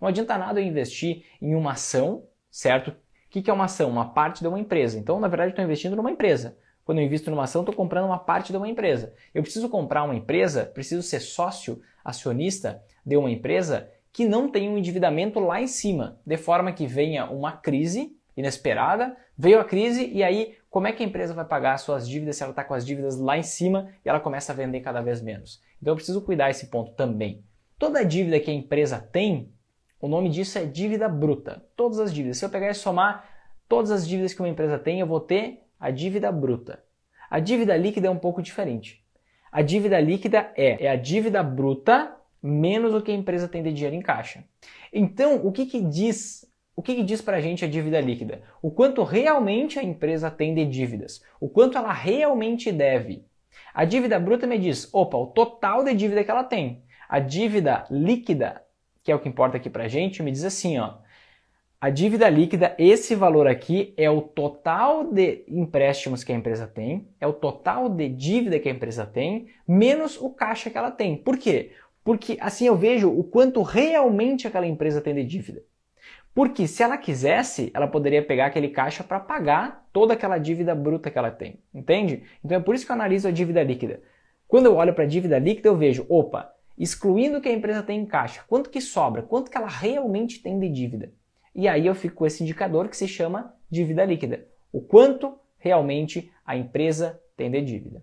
Não adianta nada eu investir em uma ação, certo? O que é uma ação? Uma parte de uma empresa. Então, na verdade, eu estou investindo numa empresa. Quando eu invisto numa ação, estou comprando uma parte de uma empresa. Eu preciso comprar uma empresa, preciso ser sócio, acionista de uma empresa que não tem um endividamento lá em cima, de forma que venha uma crise inesperada, veio a crise e aí como é que a empresa vai pagar as suas dívidas se ela está com as dívidas lá em cima e ela começa a vender cada vez menos? Então eu preciso cuidar desse ponto também. Toda dívida que a empresa tem, o nome disso é dívida bruta. Todas as dívidas, se eu pegar e somar todas as dívidas que uma empresa tem, eu vou ter a dívida bruta. A dívida líquida é um pouco diferente. A dívida líquida é a dívida bruta menos o que a empresa tem de dinheiro em caixa. Então, o que diz pra gente a dívida líquida? O quanto realmente a empresa tem de dívidas. O quanto ela realmente deve. A dívida bruta me diz, opa, o total de dívida que ela tem. A dívida líquida, que é o que importa aqui pra gente, me diz assim, ó. A dívida líquida, esse valor aqui é o total de empréstimos que a empresa tem, é o total de dívida que a empresa tem, menos o caixa que ela tem. Por quê? Porque assim eu vejo o quanto realmente aquela empresa tem de dívida. Porque se ela quisesse, ela poderia pegar aquele caixa para pagar toda aquela dívida bruta que ela tem, entende? Então é por isso que eu analiso a dívida líquida. Quando eu olho para a dívida líquida, eu vejo, opa, excluindo o que a empresa tem em caixa, quanto que sobra, quanto que ela realmente tem de dívida. E aí eu fico com esse indicador que se chama dívida líquida. O quanto realmente a empresa tem de dívida.